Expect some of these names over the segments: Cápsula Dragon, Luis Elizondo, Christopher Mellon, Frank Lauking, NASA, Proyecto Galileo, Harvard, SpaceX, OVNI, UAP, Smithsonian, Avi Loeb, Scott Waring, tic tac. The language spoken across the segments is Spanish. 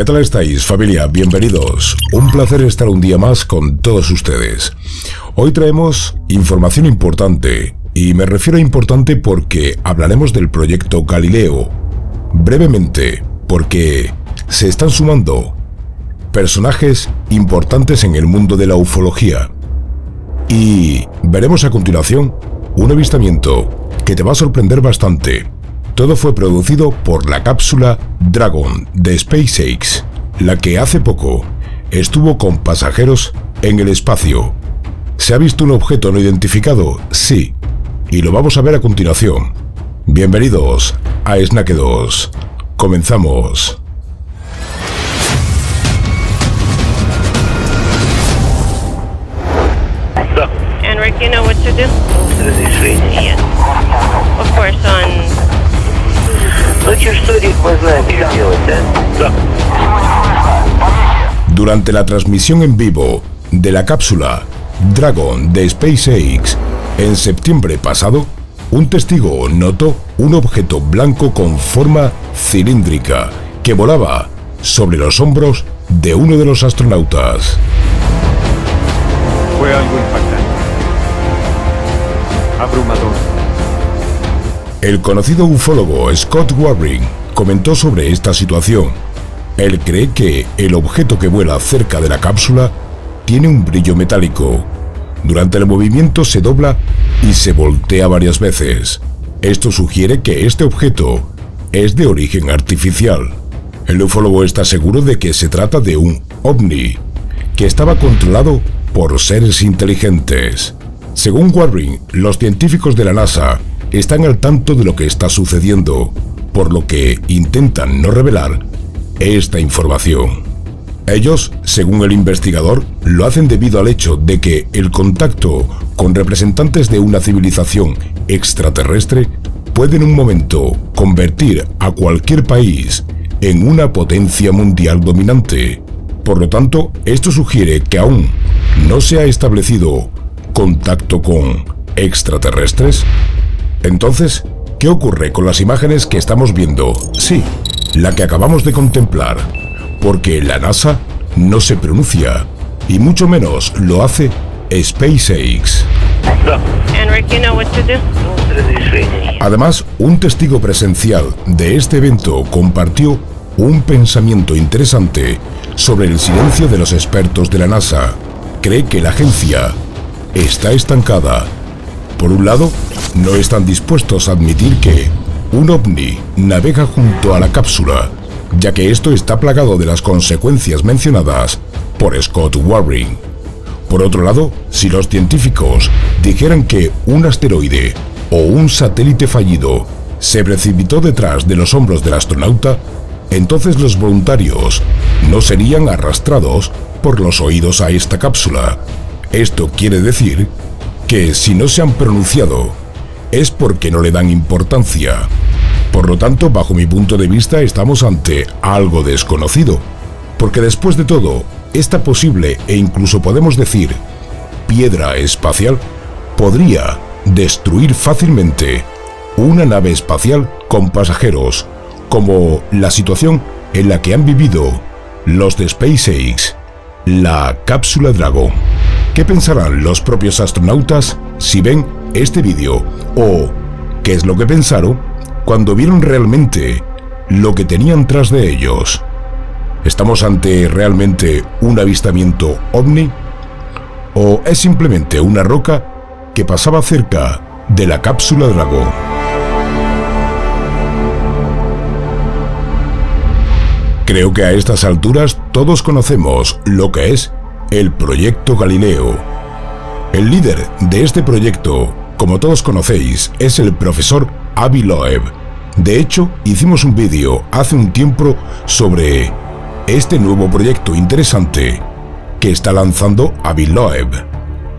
¿Qué tal estáis, familia? Bienvenidos. Un placer estar un día más con todos ustedes. Hoy traemos información importante, y me refiero a importante porque hablaremos del proyecto Galileo. Brevemente, porque se están sumando personajes importantes en el mundo de la ufología. Y veremos a continuación un avistamiento que te va a sorprender bastante. Todo fue producido por la cápsula Dragon de SpaceX, la que hace poco estuvo con pasajeros en el espacio. ¿Se ha visto un objeto no identificado? Sí, y lo vamos a ver a continuación. Bienvenidos a Snack 2. Comenzamos. Enric, you know what to do? Yeah. Of course, on. Durante la transmisión en vivo de la cápsula Dragon de SpaceX en septiembre pasado, un testigo notó un objeto blanco con forma cilíndrica que volaba sobre los hombros de uno de los astronautas. Fue algo impactante, abrumador. El conocido ufólogo Scott Waring comentó sobre esta situación. Él cree que el objeto que vuela cerca de la cápsula tiene un brillo metálico. Durante el movimiento se dobla y se voltea varias veces. Esto sugiere que este objeto es de origen artificial. El ufólogo está seguro de que se trata de un OVNI, que estaba controlado por seres inteligentes. Según Waring, los científicos de la NASA están al tanto de lo que está sucediendo, por lo que intentan no revelar esta información. Ellos, según el investigador, lo hacen debido al hecho de que el contacto con representantes de una civilización extraterrestre puede en un momento convertir a cualquier país en una potencia mundial dominante. Por lo tanto, esto sugiere que aún no se ha establecido contacto con extraterrestres. Entonces, ¿qué ocurre con las imágenes que estamos viendo? Sí, la que acabamos de contemplar, porque la NASA no se pronuncia, y mucho menos lo hace SpaceX. Además, un testigo presencial de este evento compartió un pensamiento interesante sobre el silencio de los expertos de la NASA. Cree que la agencia está estancada. Por un lado, no están dispuestos a admitir que un ovni navega junto a la cápsula, ya que esto está plagado de las consecuencias mencionadas por Scott Waring. Por otro lado, si los científicos dijeran que un asteroide o un satélite fallido se precipitó detrás de los hombros del astronauta, entonces los voluntarios no serían arrastrados por los oídos a esta cápsula. Esto quiere decir que si no se han pronunciado es porque no le dan importancia. Por lo tanto, bajo mi punto de vista, estamos ante algo desconocido, porque después de todo, esta posible e incluso podemos decir piedra espacial podría destruir fácilmente una nave espacial con pasajeros, como la situación en la que han vivido los de SpaceX, la cápsula Dragon. ¿Qué pensarán los propios astronautas si ven este vídeo? ¿O qué es lo que pensaron cuando vieron realmente lo que tenían tras de ellos? ¿Estamos ante realmente un avistamiento ovni? ¿O es simplemente una roca que pasaba cerca de la cápsula Dragon? Creo que a estas alturas todos conocemos lo que es el Proyecto Galileo. El líder de este proyecto, como todos conocéis, es el profesor Avi Loeb. De hecho, hicimos un vídeo hace un tiempo sobre este nuevo proyecto interesante que está lanzando Avi Loeb.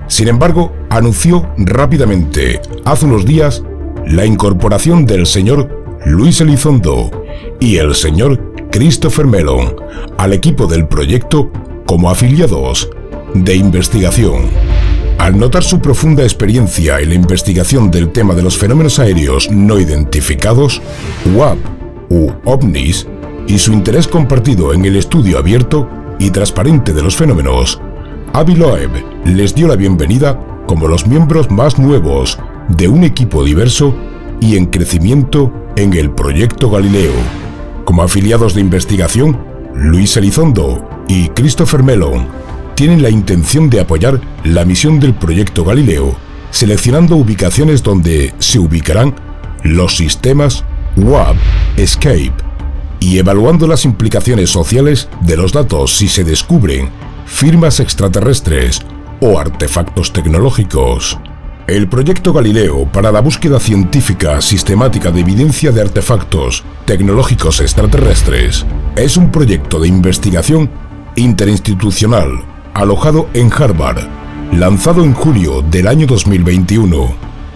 Sin embargo, anunció rápidamente, hace unos días, la incorporación del señor Luis Elizondo y el señor Christopher Mellon al equipo del proyecto como afiliados de investigación. Al notar su profunda experiencia en la investigación del tema de los fenómenos aéreos no identificados, UAP u OVNIs, y su interés compartido en el estudio abierto y transparente de los fenómenos, Avi Loeb les dio la bienvenida como los miembros más nuevos de un equipo diverso y en crecimiento en el Proyecto Galileo. Como afiliados de investigación, Luis Elizondo y Christopher Mellon tienen la intención de apoyar la misión del Proyecto Galileo, seleccionando ubicaciones donde se ubicarán los sistemas UAP, Escape, y evaluando las implicaciones sociales de los datos si se descubren firmas extraterrestres o artefactos tecnológicos. El Proyecto Galileo para la búsqueda científica sistemática de evidencia de artefactos tecnológicos extraterrestres es un proyecto de investigación interinstitucional alojado en Harvard, lanzado en julio del año 2021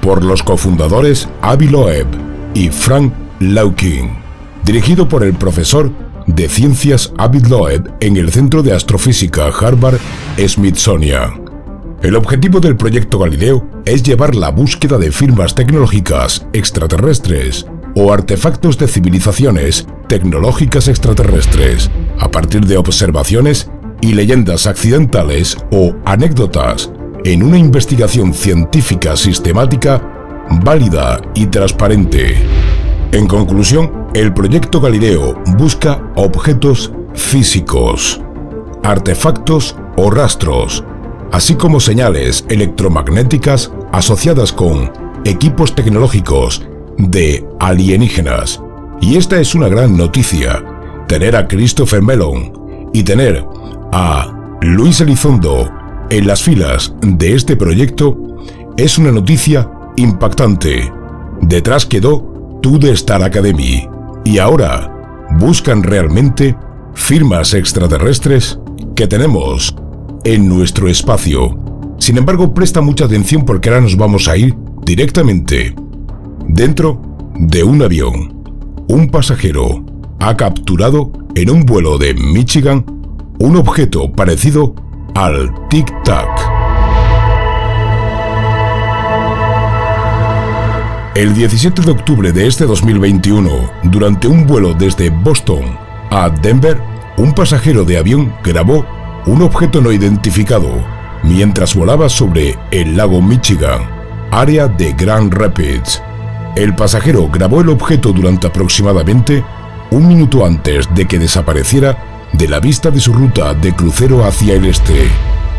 por los cofundadores Avi Loeb y Frank Lauking, dirigido por el profesor de ciencias Avi Loeb en el Centro de Astrofísica Harvard Smithsonian. El objetivo del Proyecto Galileo es llevar la búsqueda de firmas tecnológicas extraterrestres o artefactos de civilizaciones tecnológicas extraterrestres a partir de observaciones y leyendas accidentales o anécdotas en una investigación científica sistemática, válida y transparente. En conclusión, el Proyecto Galileo busca objetos físicos, artefactos o rastros, así como señales electromagnéticas asociadas con equipos tecnológicos de alienígenas. Y esta es una gran noticia, tener a Christopher Mellon y tener a Luis Elizondo en las filas de este proyecto es una noticia impactante. Detrás quedó Toon Star Academy y ahora buscan realmente firmas extraterrestres que tenemos en nuestro espacio. Sin embargo, presta mucha atención porque ahora nos vamos a ir directamente dentro de un avión. Un pasajero ha capturado en un vuelo de Michigan un objeto parecido al tic-tac. El 17 de octubre de este 2021, durante un vuelo desde Boston a Denver, un pasajero de avión grabó un objeto no identificado mientras volaba sobre el lago Michigan, área de Grand Rapids. El pasajero grabó el objeto durante aproximadamente un minuto antes de que desapareciera de la vista de su ruta de crucero hacia el este.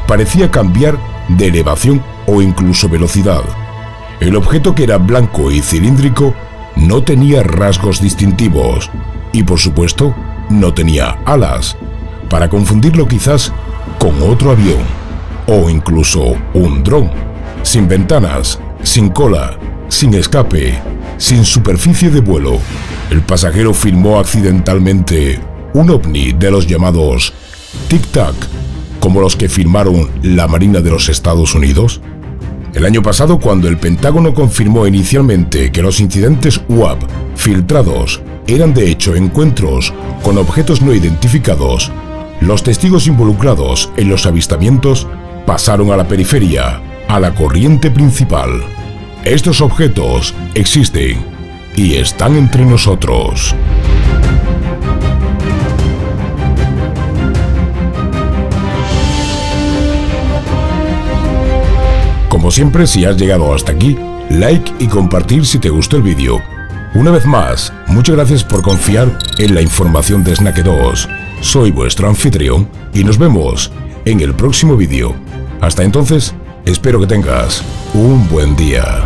Parecía cambiar de elevación o incluso velocidad. El objeto, que era blanco y cilíndrico, no tenía rasgos distintivos y, por supuesto, no tenía alas, para confundirlo quizás con otro avión o incluso un dron. Sin ventanas, sin cola, sin escape, sin superficie de vuelo, el pasajero filmó accidentalmente un ovni de los llamados tic-tac, como los que filmaron la Marina de los Estados Unidos. El año pasado, cuando el Pentágono confirmó inicialmente que los incidentes UAP filtrados eran de hecho encuentros con objetos no identificados, los testigos involucrados en los avistamientos pasaron a la periferia, a la corriente principal. Estos objetos existen y están entre nosotros. Como siempre, si has llegado hasta aquí, like y compartir si te gustó el vídeo. Una vez más, muchas gracias por confiar en la información de Snack 2. Soy vuestro anfitrión y nos vemos en el próximo vídeo. Hasta entonces, espero que tengas un buen día.